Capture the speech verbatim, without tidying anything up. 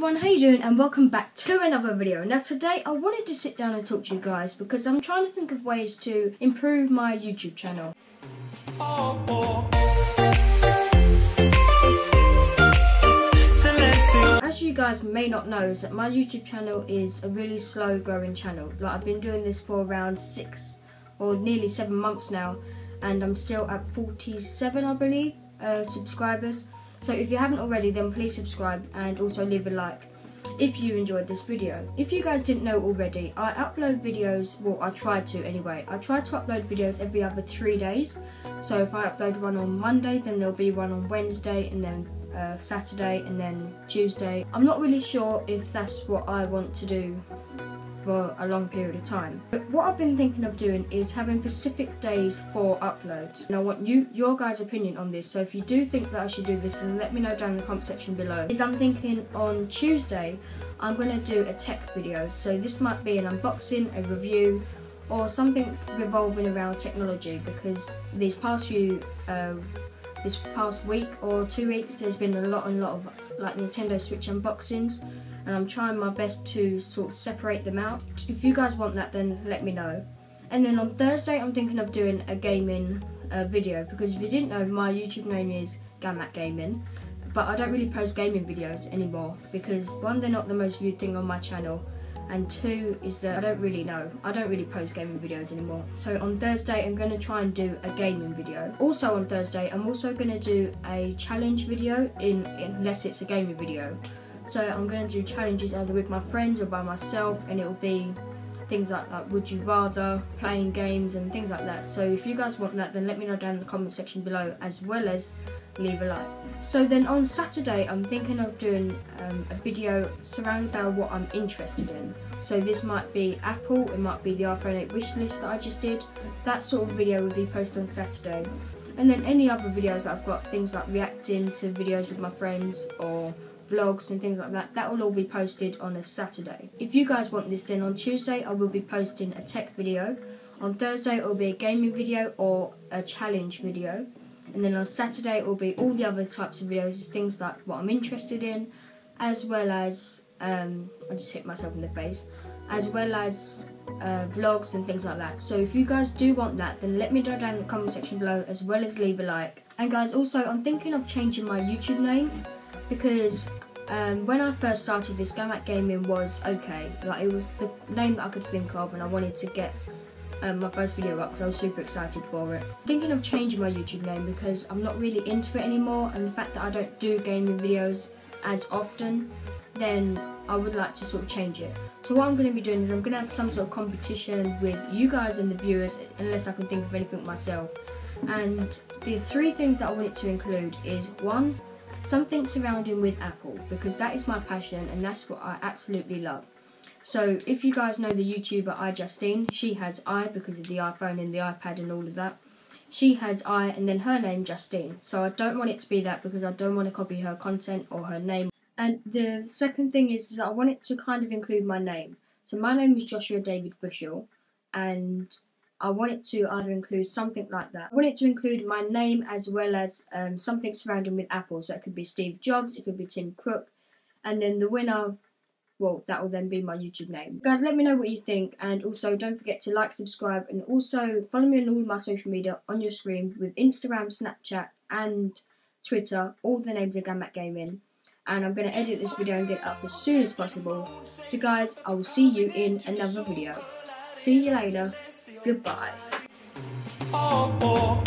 everyone, how you doing, and welcome back to another video. Now today I wanted to sit down and talk to you guys because I'm trying to think of ways to improve my YouTube channel. Oh, oh. As you guys may not know, is that my YouTube channel is a really slow growing channel. Like, I've been doing this for around six or nearly seven months now, and I'm still at forty-seven, I believe, uh, subscribers. So if you haven't already, then please subscribe and also leave a like if you enjoyed this video. If you guys didn't know already, I upload videos, well I try to anyway, I try to upload videos every other three days. So if I upload one on Monday, then there'll be one on Wednesday, and then uh, Saturday, and then Tuesday. I'm not really sure if that's what I want to do for a long period of time. But what I've been thinking of doing is having specific days for uploads, and I want you, your guys' opinion on this. So if you do think that I should do this, then let me know down in the comment section below. Is I'm thinking on Tuesday I'm going to do a tech video, so this might be an unboxing, a review, or something revolving around technology, because these past few, uh, this past week or two weeks there's been a lot and lot of like Nintendo Switch unboxings, and I'm trying my best to sort of separate them out. If you guys want that, then let me know. And then on Thursday I'm thinking of doing a gaming uh, video, because if you didn't know, my YouTube name is GamacGaming, but I don't really post gaming videos anymore because one, they're not the most viewed thing on my channel, and two is that I don't really know, I don't really post gaming videos anymore. So on Thursday I'm going to try and do a gaming video. Also on Thursday I'm also going to do a challenge video, in unless it's a gaming video. So I'm going to do challenges either with my friends or by myself, and it'll be things like, like would you rather, playing games and things like that. So if you guys want that, then let me know down in the comment section below, as well as leave a like. So then on Saturday I'm thinking of doing um, a video surrounded by what I'm interested in. So this might be Apple, it might be the iPhone eight wishlist that I just did. That sort of video will be posted on Saturday. And then any other videos that I've got, things like reacting to videos with my friends or vlogs and things like that, that will all be posted on a Saturday. If you guys want this, then on Tuesday I will be posting a tech video, on Thursday it will be a gaming video or a challenge video, and then on Saturday it will be all the other types of videos, things like what I'm interested in, as well as, um, I just hit myself in the face, as well as uh, vlogs and things like that. So if you guys do want that, then let me know down in the comment section below, as well as leave a like. And guys, also I'm thinking of changing my YouTube name, because um, when I first started this, GamacGaming was okay, like it was the name that I could think of, and I wanted to get um, my first video up because I was super excited for it. Thinking of changing my YouTube name because I'm not really into it anymore, and the fact that I don't do gaming videos as often, then I would like to sort of change it. So what I'm going to be doing is I'm going to have some sort of competition with you guys and the viewers, unless I can think of anything myself. And the three things that I want it to include is, one, something surrounding with Apple, because that is my passion and that's what I absolutely love. So if you guys know the YouTuber iJustine, she has I because of the iPhone and the iPad and all of that. She has I, and then her name Justine. So I don't want it to be that, because I don't want to copy her content or her name. And the second thing is that I want it to kind of include my name. So my name is Joshua David Bushell, and I want it to either include something like that. I want it to include my name, as well as um, something surrounding with Apple. So it could be Steve Jobs, it could be Tim Cook, and then the winner, well, that will then be my YouTube name. So guys, let me know what you think, and also don't forget to like, subscribe, and also follow me on all my social media on your screen, with Instagram, Snapchat, and Twitter. All the names are GamacGaming, and I'm going to edit this video and get it up as soon as possible. So guys, I will see you in another video. See you later. Goodbye. Oh, oh.